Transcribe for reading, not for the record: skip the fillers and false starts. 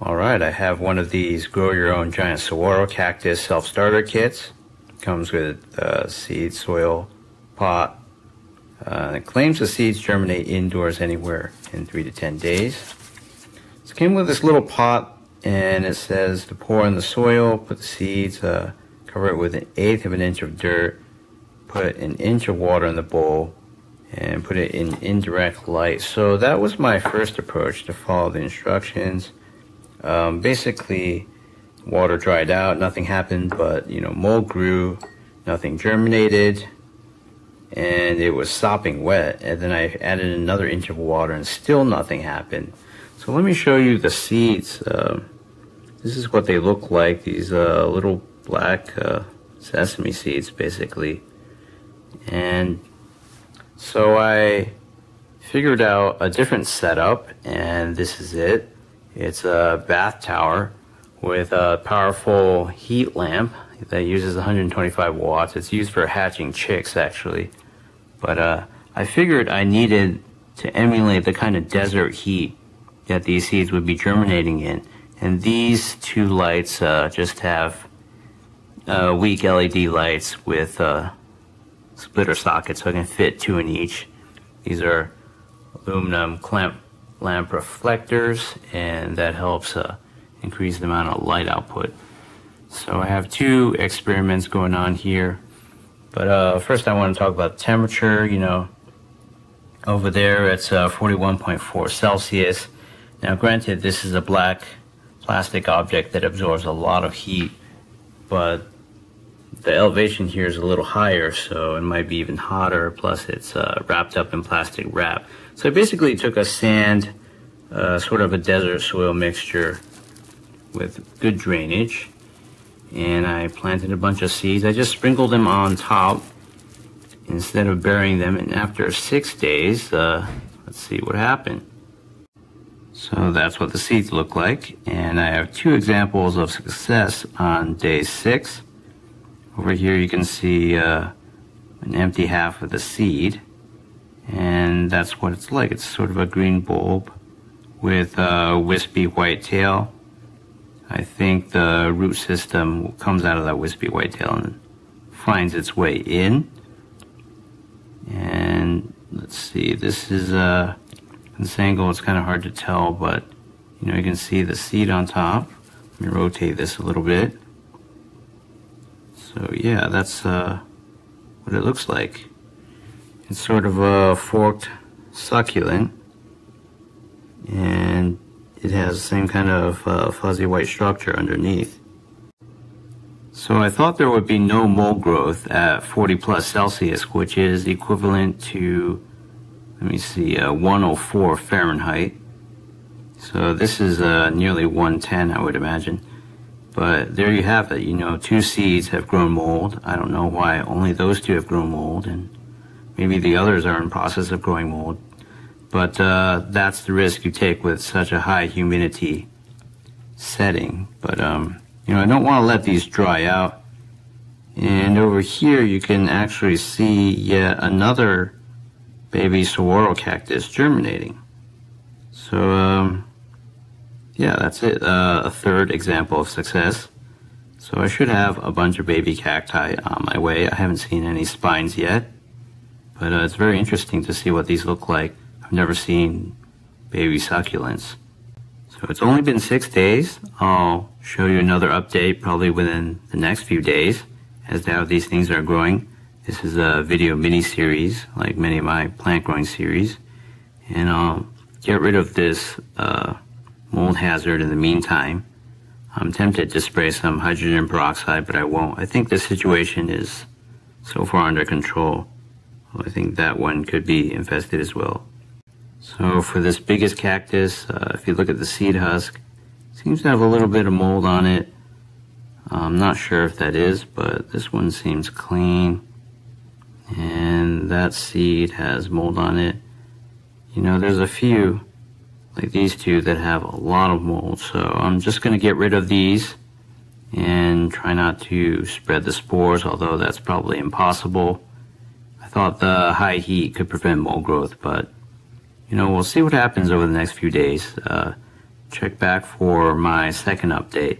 Alright, I have one of these Grow Your Own Giant Saguaro Cactus Self-Starter Kits. Comes with seed, soil, pot. It claims the seeds germinate indoors anywhere in 3 to 10 days. So it came with this little pot, and it says to pour in the soil, put the seeds, cover it with 1/8 of an inch of dirt, put 1 inch of water in the bowl, and put it in indirect light. So that was my first approach, to follow the instructions. Basically, water dried out, nothing happened, but, you know, mold grew, nothing germinated, and it was sopping wet. And then I added another inch of water, and still nothing happened. So let me show you the seeds. This is what they look like, these little black sesame seeds, basically. And so I figured out a different setup, and this is it. It's a bath tower with a powerful heat lamp that uses 125 watts. It's used for hatching chicks, actually. But I figured I needed to emulate the kind of desert heat that these seeds would be germinating in. And these two lights just have weak LED lights with splitter sockets, so I can fit 2 in each. These are aluminum lamp reflectors, and that helps increase the amount of light output. So I have 2 experiments going on here, but first I want to talk about temperature. You know, over there it's 41.4 Celsius. Now granted, this is a black plastic object that absorbs a lot of heat, but the elevation here is a little higher, so it might be even hotter, plus it's wrapped up in plastic wrap. So I basically took a sand, sort of a desert soil mixture with good drainage, and I planted a bunch of seeds. I just sprinkled them on top instead of burying them, and after 6 days, let's see what happened. So that's what the seeds look like, and I have 2 examples of success on day 6. Over here you can see an empty half of the seed, and that's what it's like. It's sort of a green bulb with a wispy white tail. I think the root system comes out of that wispy white tail and finds its way in. And let's see, this is in this angle it's kind of hard to tell, but you know, you can see the seed on top. Let me rotate this a little bit. So yeah, that's what it looks like. It's sort of a forked succulent, and it has the same kind of fuzzy white structure underneath. So I thought there would be no mold growth at 40 plus Celsius, which is equivalent to, let me see, 104 Fahrenheit. So this is nearly 110, I would imagine. But there you have it. You know, 2 seeds have grown mold. I don't know why only those 2 have grown mold, and maybe the others are in process of growing mold. But that's the risk you take with such a high humidity setting. But you know, I don't want to let these dry out. And over here you can actually see yet another baby saguaro cactus germinating. So yeah, that's it, a third example of success. So I should have a bunch of baby cacti on my way. I haven't seen any spines yet, but it's very interesting to see what these look like. I've never seen baby succulents. So it's only been 6 days. I'll show you another update probably within the next few days as to how these things are growing. This is a video mini-series, like many of my plant growing series, and I'll get rid of this mold hazard in the meantime. I'm tempted to spray some hydrogen peroxide, but I won't. I think this situation is so far under control. I think that one could be infested as well. So for this biggest cactus, if you look at the seed husk, it seems to have a little bit of mold on it. I'm not sure if that is, but this one seems clean. And that seed has mold on it. You know, there's a few, like these 2, that have a lot of mold, so I'm just going to get rid of these and try not to spread the spores, although that's probably impossible. I thought the high heat could prevent mold growth, but you know, we'll see what happens over the next few days. Check back for my second update.